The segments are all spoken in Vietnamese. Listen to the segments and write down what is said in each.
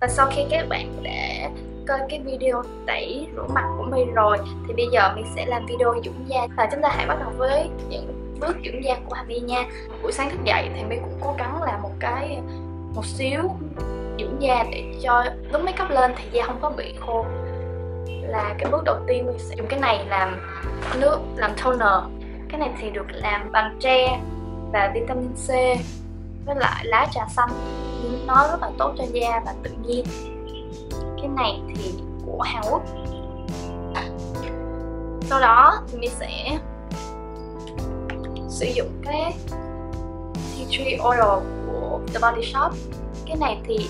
Và sau khi các bạn đã coi cái video tẩy rửa mặt của mình rồi thì bây giờ mình sẽ làm video dưỡng da. Và chúng ta hãy bắt đầu với những bước dưỡng da của Hami nha. Buổi sáng thức dậy thì mình cũng cố gắng làm một xíu dưỡng da để cho lúc make up lên thì da không có bị khô. Là cái bước đầu tiên mình sẽ dùng cái này làm nước, làm toner. Cái này thì được làm bằng tre và vitamin C với lại lá trà xanh, nó rất là tốt cho da và tự nhiên. Cái này thì của Hàn Quốc. Sau đó thì mình sẽ sử dụng cái tea tree oil của The Body Shop. Cái này thì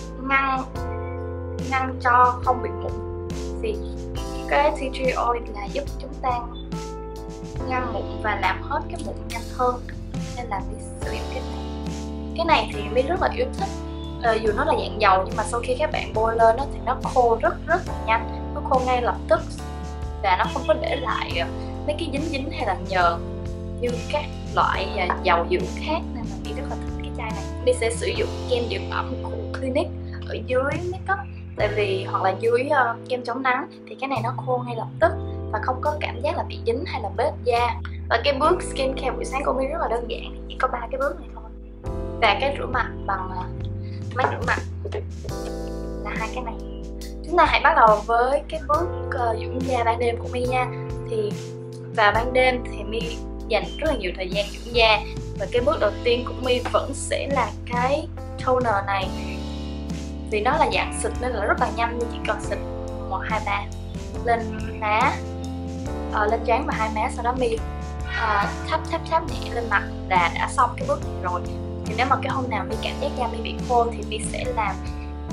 ngăn cho không bị mụn. Thì cái tea tree oil là giúp chúng ta ngăn mụn và làm hết cái mụn nhanh hơn, nên là mình sử dụng cái này. Cái này thì mình rất là yêu thích. Dù nó là dạng dầu nhưng mà sau khi các bạn bôi lên thì nó khô rất là nhanh. Nó khô ngay lập tức và nó không có để lại mấy cái dính hay là nhờn như các loại dầu dưỡng khác, nên là mình rất là thích cái chai này. Mình sẽ sử dụng kem dưỡng ẩm của Clinique ở dưới make up, tại vì hoặc là dưới kem chống nắng thì cái này nó khô ngay lập tức và không có cảm giác là bị dính hay là bết da. Và cái bước skincare buổi sáng của mình rất là đơn giản, chỉ có 3 cái bước này thôi. Và cái rửa mặt bằng máy rửa mặt là 2 cái này. Chúng ta hãy bắt đầu với cái bước dưỡng da ban đêm của mình nha. Thì vào ban đêm thì mình dành rất là nhiều thời gian dưỡng da, và cái bước đầu tiên của mình vẫn sẽ là cái toner này, vì nó là dạng xịt nên là rất là nhanh. Mình chỉ cần xịt 1, 2, 3 lên má, lên trán và 2 má, sau đó mình thắp nhẹ lên mặt là đã xong cái bước này rồi. Thì nếu mà cái hôm nào mình cảm giác da mình bị khô thì mình sẽ làm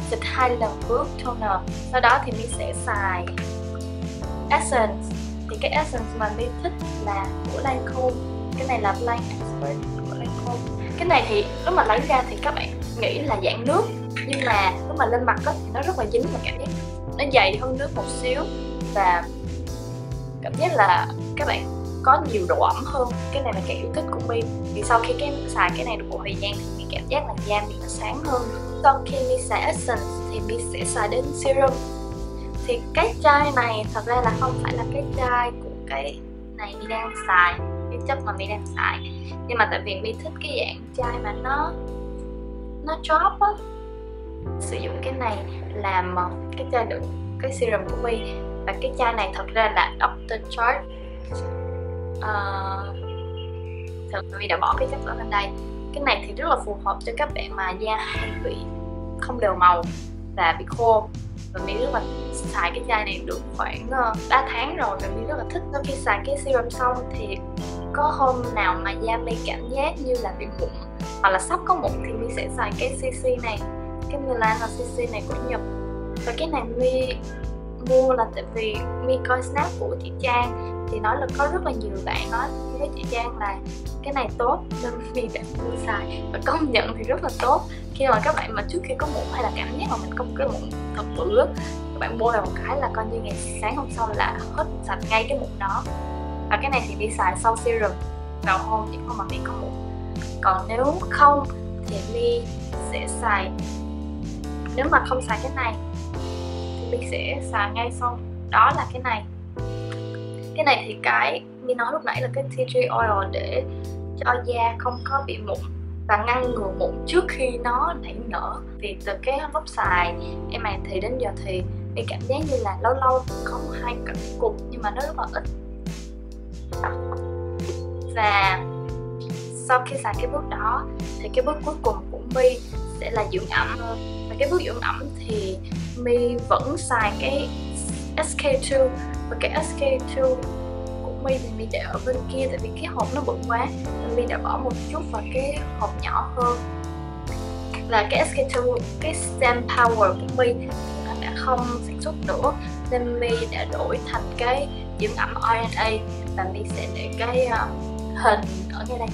xịt 2 lần bước toner. Sau đó thì mình sẽ xài essence. Thì cái essence mà mình thích là của Lancôme. Cái này là Blanc Expert của Lancôme. Cái này thì lúc mà lấy ra thì các bạn nghĩ là dạng nước, nhưng mà lúc mà lên mặt đó, thì nó rất là dính và cảm giác nó dày hơn nước một xíu, và cảm giác là các bạn có nhiều độ ẩm hơn. Cái này là cái yêu thích của mình. Thì sau khi xài cái này được một thời gian thì mình cảm giác là da mình nó sáng hơn. Sau khi mình xài essence thì mình sẽ xài đến serum. Thì cái chai này thật ra là không phải là cái chai của cái này mình đang xài, cái chất mà mình đang xài, nhưng mà tại vì mình thích cái dạng chai mà nó drop á. Sử dụng cái này làm cái chai đựng cái serum của mình. Và cái chai này thật ra là Dr. Charge. Mình đã bỏ cái chất ở bên đây. Cái này thì rất là phù hợp cho các bạn mà da hay bị không đều màu và bị khô. Và mình rất là xài cái chai này được khoảng 3 tháng rồi và mình rất là thích. Sau khi xài cái serum xong thì có hôm nào mà da mình cảm giác như là bị mụn hoặc là sắp có mụn thì mình sẽ xài cái CC này, cái Melano CC này của Nhật. Và cái này mình mua là tại vì mình coi snap của chị Trang thì nói là có rất là nhiều bạn nói với chị Trang là cái này tốt nên mình đã mua xài, và công nhận thì rất là tốt. Khi mà các bạn mà trước khi có mụn hay là cảm giác mà mình không có mụn thật bự, các bạn bôi vào một cái là coi như ngày sáng hôm sau là hết sạch ngay cái mụn đó. Và cái này thì mình xài sau serum vào hôm những hôm mà mình có mụn, còn nếu không thì mình sẽ xài, nếu mà không xài cái này thì mình sẽ xài ngay sau đó là cái này. Cái này thì cái mình nói lúc nãy là cái tea tree oil để cho da không có bị mụn và ngăn ngừa mụn trước khi nó nảy nở. Vì từ cái lúc xài em này thì đến giờ thì mình cảm giác như là lâu lâu không hay cận cục, nhưng mà nó rất là ít. Và sau khi xài cái bước đó thì cái bước cuối cùng của mi sẽ là dưỡng ẩm. Và cái bước dưỡng ẩm thì mi vẫn xài cái SK-II. Và cái SK-II của mình thì mình để ở bên kia, tại vì cái hộp nó bự quá nên mình đã bỏ một chút vào cái hộp nhỏ hơn. Là cái SK-II, cái Sun Power của mình nó đã không sản xuất nữa nên mình đã đổi thành cái dưỡng ẩm RNA, và mình sẽ để cái hình ở ngay đây.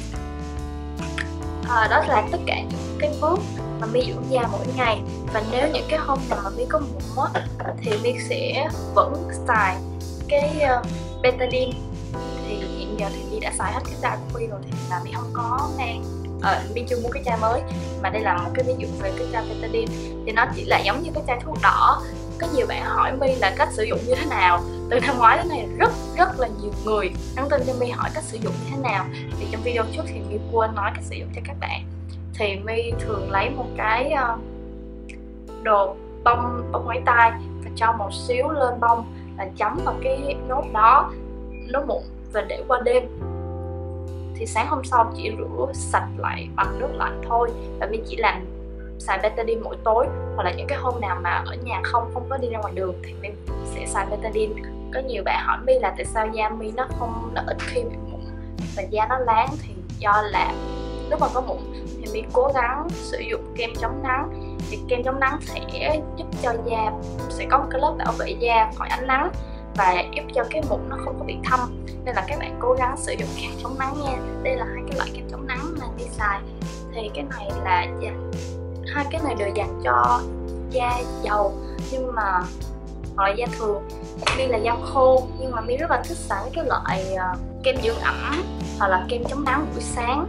Đó là tất cả những cái bước mà mình dưỡng da mỗi ngày. Và nếu những cái hôm nào mà mình có mụn thì mình sẽ vẫn xài cái Betadine. Thì hiện giờ thì mình đã xài hết cái chai của mình rồi, thì là mình không có mang Mình chưa mua cái chai mới, mà đây là một cái ví dụ về cái chai Betadine. Thì nó chỉ là giống như cái chai thuốc đỏ. Có nhiều bạn hỏi My là cách sử dụng như thế nào. Từ năm ngoái đến nay rất là nhiều người nhắn tin cho My hỏi cách sử dụng như thế nào. Thì trong video trước thì My quên nói cách sử dụng cho các bạn. Thì My thường lấy một cái đồ bông ngoáy tai và cho một xíu lên bông, là chấm vào cái nốt đó, nốt mụn, và để qua đêm. Thì sáng hôm sau chỉ rửa sạch lại bằng nước lạnh thôi. Và mình chỉ làm xài Betadine mỗi tối, hoặc là những cái hôm nào mà ở nhà không có đi ra ngoài đường thì mình sẽ xài Betadine. Có nhiều bạn hỏi My là tại sao da My nó không nở ít khi bị mụn và da nó láng, thì do là lúc mà có mụn thì My cố gắng sử dụng kem chống nắng. Thì kem chống nắng sẽ giúp cho da sẽ có một cái lớp bảo vệ da khỏi ánh nắng và giúp cho cái mụn nó không có bị thâm, nên là các bạn cố gắng sử dụng kem chống nắng nha. Đây là hai cái loại kem chống nắng mà My xài. Thì cái này là hai cái này đều dành cho da dầu, nhưng mà hoặc là da thường. My là da khô, nhưng mà My rất là thích xài cái loại kem dưỡng ẩm hoặc là kem chống nắng buổi sáng,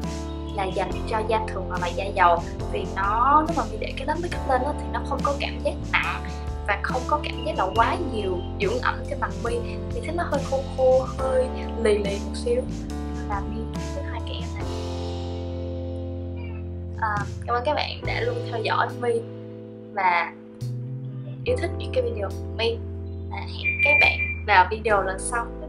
là dành cho da thường hoặc là da dầu. Vì nó lúc mà My để cái lớp makeup lên đó, thì nó không có cảm giác nặng và không có cảm giác là quá nhiều dưỡng ẩm trên mặt My. My thấy nó hơi khô, hơi lì một xíu, là My thích hai cái em này. Cảm ơn các bạn đã luôn theo dõi My và yêu thích những cái video của My. Hẹn các bạn vào video lần sau.